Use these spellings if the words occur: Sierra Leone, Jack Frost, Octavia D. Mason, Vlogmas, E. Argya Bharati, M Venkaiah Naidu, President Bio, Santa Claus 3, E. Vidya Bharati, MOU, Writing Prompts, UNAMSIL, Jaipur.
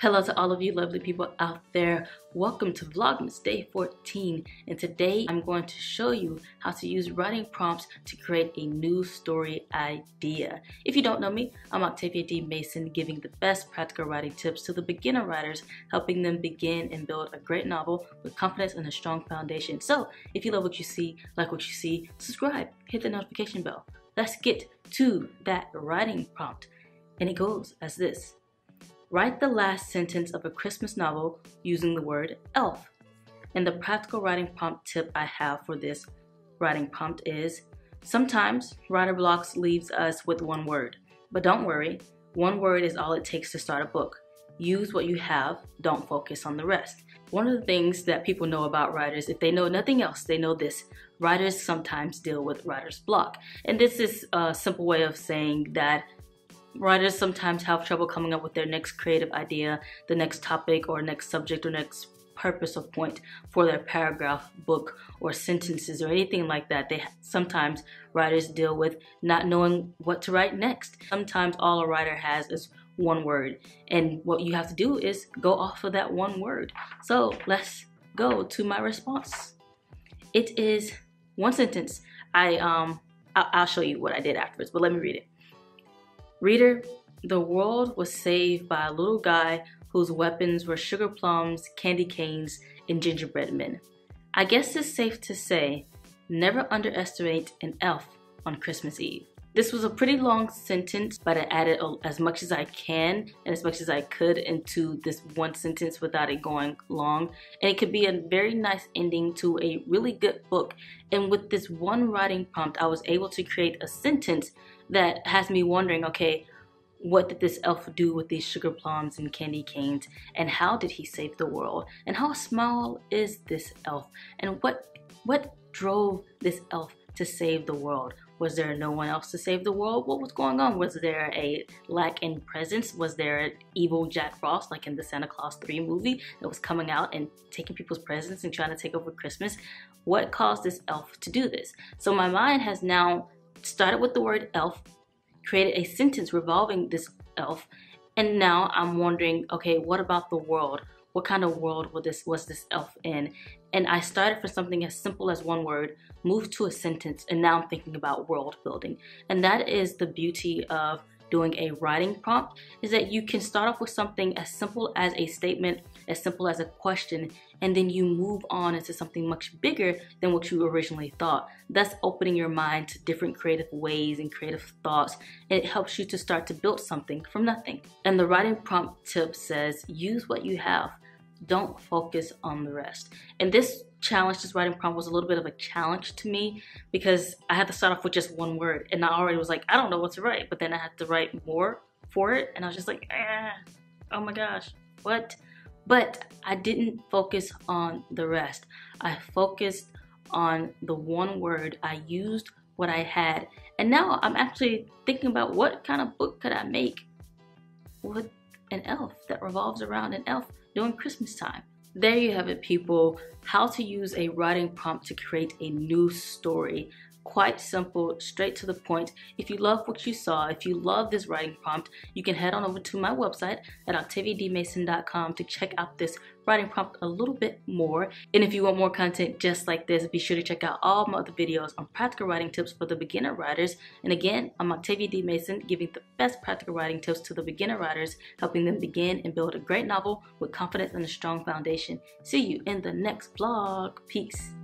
Hello to all of you lovely people out there. Welcome to Vlogmas Day 14, and today I'm going to show you how to use writing prompts to create a new story idea. If you don't know me, I'm Octavia D. Mason, giving the best practical writing tips to the beginner writers, helping them begin and build a great novel with confidence and a strong foundation. So if you love what you see, like what you see, subscribe, hit the notification bell. Let's get to that writing prompt, and it goes as this. Write the last sentence of a Christmas novel using the word elf. And the practical writing prompt tip I have for this writing prompt is, sometimes writer blocks leaves us with one word, but don't worry, one word is all it takes to start a book. Use what you have, don't focus on the rest. One of the things that people know about writers, if they know nothing else, they know this. Writers sometimes deal with writer's block. And this is a simple way of saying that writers sometimes have trouble coming up with their next creative idea, the next topic or next subject or next purpose or point for their paragraph, book, or sentences or anything like that. Sometimes writers deal with not knowing what to write next. Sometimes all a writer has is one word, and what you have to do is go off of that one word. So let's go to my response. It is one sentence. I'll show you what I did afterwards, but let me read it. Reader, the world was saved by a little guy whose weapons were sugar plums, candy canes, and gingerbread men. I guess it's safe to say, never underestimate an elf on Christmas Eve. This was a pretty long sentence, but I added as much as I can and as much as I could into this one sentence without it going long. And it could be a very nice ending to a really good book. And with this one writing prompt, I was able to create a sentence that has me wondering, okay, what did this elf do with these sugar plums and candy canes? And how did he save the world? And how small is this elf? And what drove this elf to save the world? Was there no one else to save the world? What was going on? Was there a lack in presence? Was there an evil Jack Frost, like in the Santa Claus 3 movie, that was coming out and taking people's presents and trying to take over Christmas? What caused this elf to do this? So my mind has now started with the word elf, created a sentence revolving this elf, and now I'm wondering, okay, what about the world? What kind of world was this elf in? And I started from something as simple as one word, moved to a sentence, and now I'm thinking about world building. And that is the beauty of doing a writing prompt, is that you can start off with something as simple as a statement, as simple as a question, and then you move on into something much bigger than what you originally thought. That's opening your mind to different creative ways and creative thoughts, and it helps you to start to build something from nothing. And the writing prompt tip says, use what you have, don't focus on the rest. And this writing prompt was a little bit of a challenge to me, because I had to start off with just one word, and I already was like, I don't know what to write, but then I had to write more for it, and I was just like, oh my gosh, what? But I didn't focus on the rest. I focused on the one word. I used what I had, and now I'm actually thinking about what kind of book could I make with an elf, that revolves around an elf during Christmas time. There you have it, people. How to use a writing prompt to create a new story. Quite simple, straight to the point. If you love what you saw, if you love this writing prompt, you can head on over to my website at octaviadmason.com to check out this writing prompt a little bit more. And if you want more content just like this, be sure to check out all my other videos on practical writing tips for the beginner writers. And again, I'm Octavia D. Mason, giving the best practical writing tips to the beginner writers, helping them begin and build a great novel with confidence and a strong foundation. See you in the next vlog. Peace.